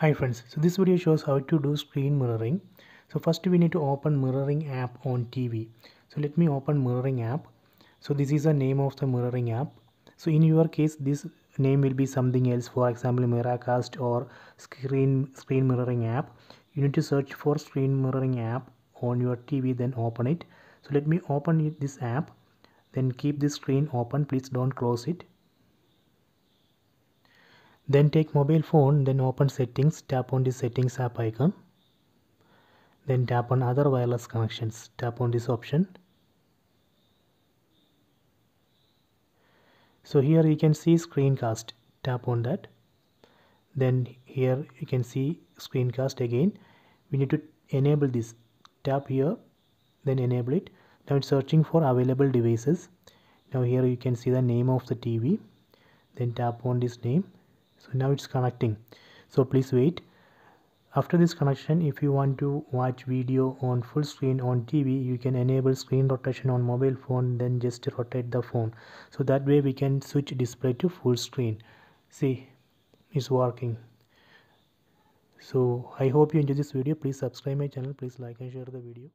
Hi friends, so this video shows how to do screen mirroring. So first we need to open mirroring app on TV. So let me open mirroring app. So this is the name of the mirroring app. So in your case this name will be something else, for example Miracast or screen mirroring app. You need to search for screen mirroring app on your TV, then open it. So let me open this app, then keep this screen open, please don't close it. Then take mobile phone, then open settings, tap on the settings app icon. Then tap on other wireless connections, tap on this option. So here you can see screencast, tap on that. Then here you can see screencast again. We need to enable this, tap here, then enable it. Now it's searching for available devices. Now here you can see the name of the TV. Then tap on this name. So now it's connecting, so please wait. After this connection, if you want to watch video on full screen on TV, you can enable screen rotation on mobile phone, then just rotate the phone. So that way we can switch display to full screen. See, it's working. So I hope you enjoy this video. Please subscribe my channel, please like and share the video.